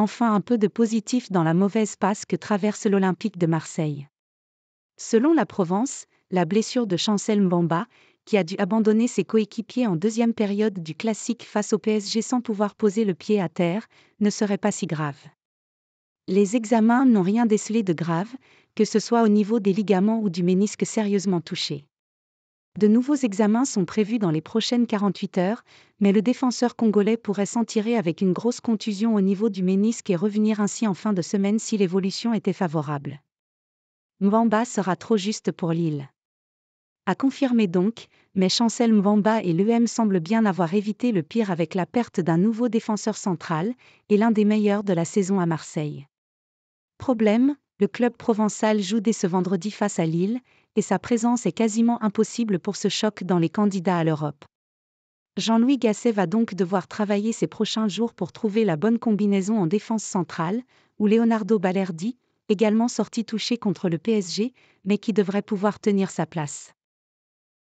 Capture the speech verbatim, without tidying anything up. Enfin un peu de positif dans la mauvaise passe que traverse l'Olympique de Marseille. Selon La Provence, la blessure de Chancel Mbemba, qui a dû abandonner ses coéquipiers en deuxième période du classique face au P S G sans pouvoir poser le pied à terre, ne serait pas si grave. Les examens n'ont rien décelé de grave, que ce soit au niveau des ligaments ou du ménisque sérieusement touché. De nouveaux examens sont prévus dans les prochaines quarante-huit heures, mais le défenseur congolais pourrait s'en tirer avec une grosse contusion au niveau du ménisque et revenir ainsi en fin de semaine si l'évolution était favorable. Mbemba sera trop juste pour Lille. À confirmer donc, mais Chancel Mbemba et l'E M semblent bien avoir évité le pire avec la perte d'un nouveau défenseur central et l'un des meilleurs de la saison à Marseille. Problème, le club provençal joue dès ce vendredi face à Lille, et sa présence est quasiment impossible pour ce choc dans les candidats à l'Europe. Jean-Louis Gasset va donc devoir travailler ces prochains jours pour trouver la bonne combinaison en défense centrale, où Leonardo Mbemba, également sorti touché contre le P S G, mais qui devrait pouvoir tenir sa place.